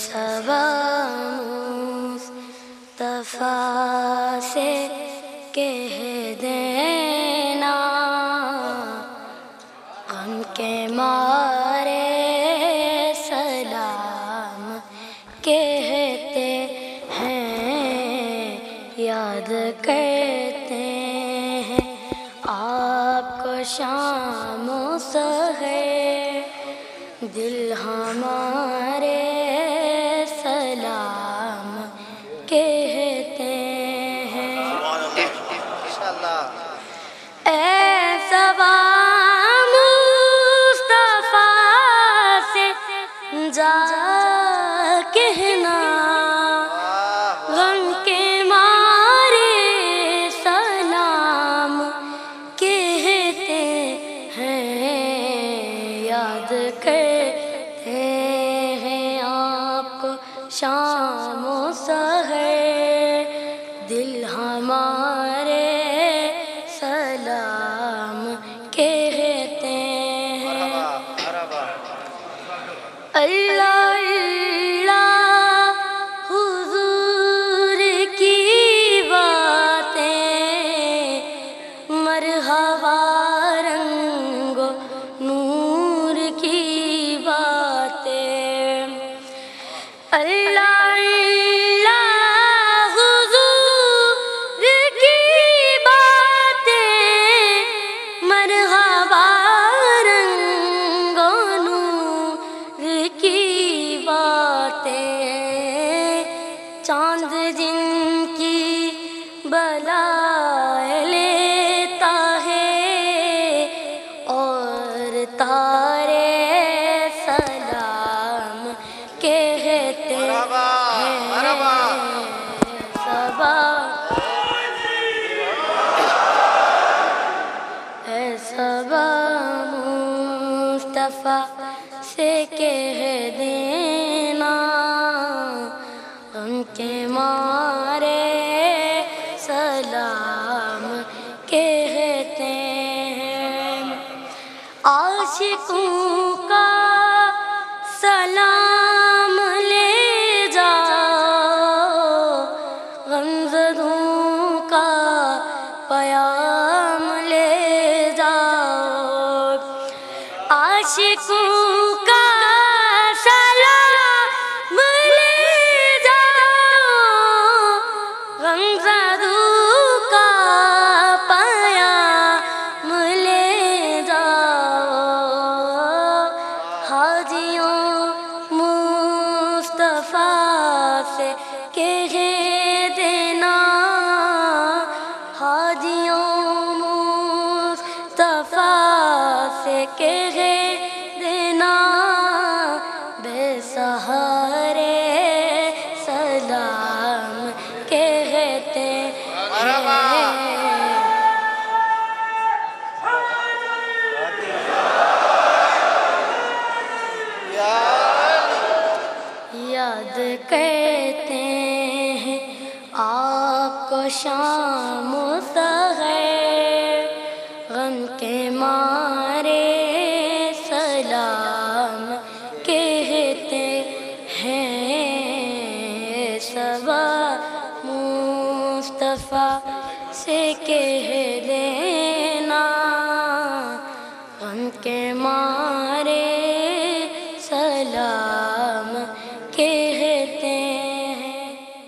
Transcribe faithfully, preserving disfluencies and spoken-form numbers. सबा मुस्तफा से कह देना, गम के मारे सलाम कहते हैं, याद करते हैं आपको शाम सहे, दिल हमारे सलाम कहते हैं। ऐ सबा मुस्तफा से जा कहना, गम के मारे सलाम कहते हैं, याद करते हैं आपको शाम सहर, दिल हमारे सलाम कहते हैं। अल्लाह अल्लाह हुजूर की बातें, मरहबा रंगो नूर की बातें। अल्लाह चांद जिनकी बला लेता है, और तारे सलाम कहते हैं। सबा ऐ सबा मुस्तफा से कह देना, के मारे सलाम कहते हैं। आशिकों का सलाम ले जाओ, गमज़दों का प्याम ले जाओ। आशिकों का मुस्तफा से कह देना, हाजियों मुस्तफा से कह देना, बेसहारे सलाम कहते हैं। याद करते हैं आपको शाम सहर, गम के मारे सलाम कहते हैं। सबा मुस्तफा से कह देना, गम के मारे सलाम कहते